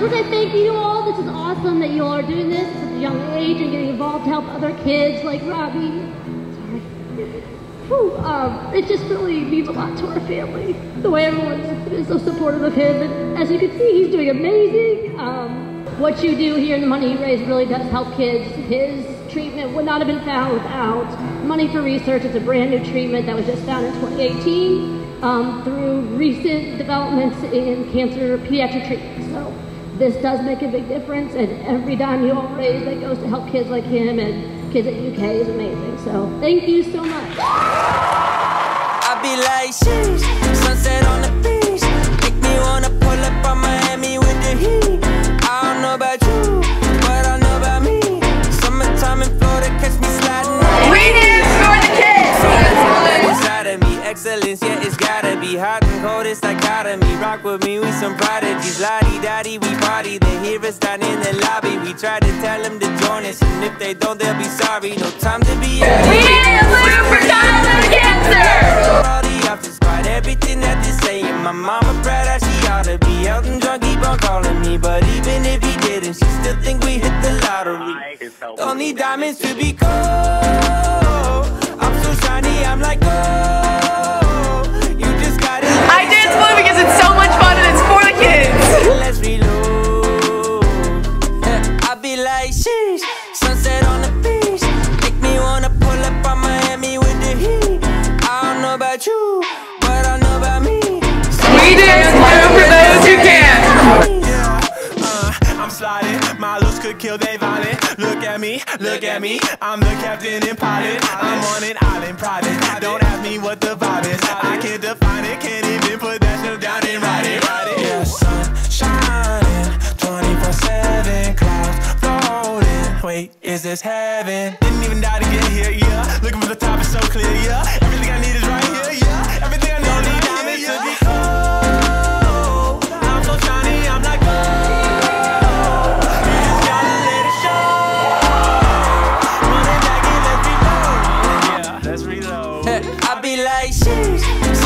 First, I thank you all. This is awesome that you all are doing this at a young age and getting involved to help other kids like Robbie. Sorry. Whew, it just really means a lot to our family. The way everyone's been so supportive of him. And as you can see, he's doing amazing. What you do here and the money you raise really does help kids. His treatment would not have been found without money for research. It's a brand new treatment that was just found in 2018 through recent developments in cancer pediatric treatment. So this does make a big difference, and every dime you all raise that goes to help kids like him and kids at UK is amazing. So thank you so much. I'll be like, sheesh, sunset on the beach, make me wanna pull up on Miami with the heat. I don't know about you, but I know about me. Summertime in Florida, catch me sliding. We did it for the kids. Inside of me, excellence, yeah, it's gotta be hot and cold. It's like dichotomy. Rock with me, we some prodigies. La-di-da-di, we party. They hear us down in the lobby. We try to tell them to join us, and if they don't, they'll be sorry. No time to be out. We didn't live for dying of cancer. All the options, quite everything that they say. And my mama proud how she ought to be out and drunk. Keep on calling me, but even if he didn't, she still think we hit the lottery. Don't need diamonds to be cold. I'm so shiny, I'm like gold. You just got it. I did this one because it's so much fun and it's for the kids. Let's reload. I be like, sheesh, sunset on the beach, make me wanna pull up on Miami with the heat. I don't know about you, but I know about me. We did it for those who can. I'm sliding, my looks could kill, they violent. Look at me, look at me, I'm the captain and pilot. I'm on an island private, don't ask me what the vibe is. I can't define it, can't even put that stuff down and ride it, ride it. Yeah, sun shining, 24/7, clouds floating. Wait, is this heaven? Didn't even die to get here, yeah. Looking for the top, it's so clear, yeah. Everything I need is right here, yeah. Everything I need, yeah. Is right here. I be like, sheesh.